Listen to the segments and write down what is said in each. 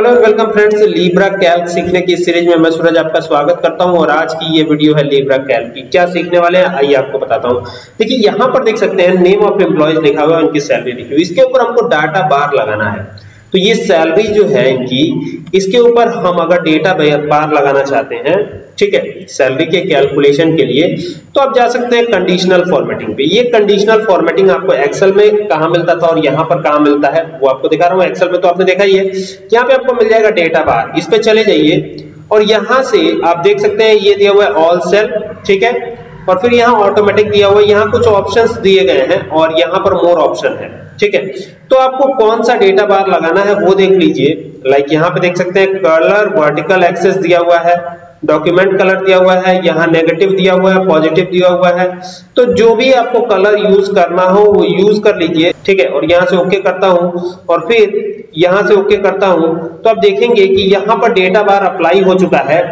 Hello welcome friends, Libra Calc सीखने की series में मैं सूरज आपका स्वागत करता हूं। और आज की ये वीडियो है लिब्रा कैल्क की। क्या सीखने वाले हैं आइए आपको बताता हूं। देखिए यहाँ पर देख सकते हैं नेम ऑफ एम्प्लॉयज लिखा हुआ है, उनकी सैलरी लिखी हुई। इसके ऊपर हमको डाटा बार लगाना है। तो ये सैलरी जो है इनकी, इसके ऊपर हम अगर डेटा बार लगाना चाहते हैं, ठीक है, सैलरी के कैलकुलेशन के लिए, तो आप जा सकते हैं कंडीशनल फॉर्मेटिंग पे। ये कंडीशनल फॉर्मेटिंग आपको एक्सेल में कहाँ मिलता था और यहाँ पर कहाँ मिलता है वो आपको दिखा रहा हूँ। एक्सेल में तो आपने देखा ही है। यहाँ पे आपको मिल जाएगा डेटा बार, इस पर चले जाइए और यहाँ से आप देख सकते हैं ये दिया हुआ है ऑल सेल, ठीक है, और फिर यहाँ ऑटोमेटिक दिया हुआ है। यहाँ कुछ ऑप्शंस दिए गए हैं और यहाँ पर मोर ऑप्शन है, ठीक है। तो आपको कौन सा डेटा बार लगाना है वो देख लीजिए। लाइक यहाँ पे देख सकते हैं कलर, वर्टिकल एक्सेस दिया हुआ है, डॉक्यूमेंट कलर दिया हुआ है, यहाँ नेगेटिव दिया हुआ है, पॉजिटिव दिया हुआ है। तो जो भी आपको कलर यूज करना हो वो यूज कर लीजिए, ठीक है। और यहाँ से ओके करता हूँ और फिर यहाँ से ओके करता हूँ, तो आप देखेंगे कि यहाँ पर डेटा बार अप्लाई हो चुका है।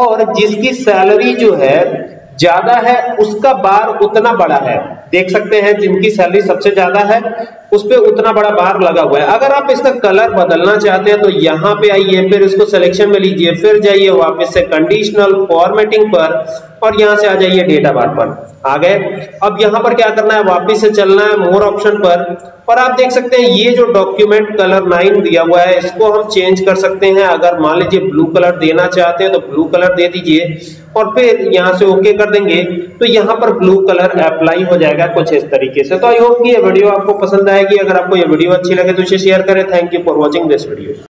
और जिसकी सैलरी जो है ज्यादा है उसका बार उतना बड़ा है, देख सकते हैं। जिनकी सैलरी सबसे ज्यादा है उस पे उतना बड़ा बार लगा हुआ है। अगर आप इसका कलर बदलना चाहते हैं तो यहाँ पे आइए, फिर इसको सिलेक्शन में लीजिए, फिर जाइए वापस से कंडीशनल फॉर्मेटिंग पर और यहाँ से आ जाइए डेटा बार पर आ गए। अब यहाँ पर क्या करना है, वापस से चलना है मोर ऑप्शन पर और आप देख सकते हैं ये जो डॉक्यूमेंट कलर 9 दिया हुआ है इसको हम चेंज कर सकते हैं। अगर मान लीजिए ब्लू कलर देना चाहते हैं तो ब्लू कलर दे दीजिए और फिर यहाँ से ओके कर देंगे तो यहाँ पर ब्लू कलर अप्लाई हो जाएगा कुछ इस तरीके से। तो आई होप कि ये वीडियो आपको पसंद आएगी। अगर आपको ये वीडियो अच्छी लगे तो इसे शेयर करें। Thank you for watching this video.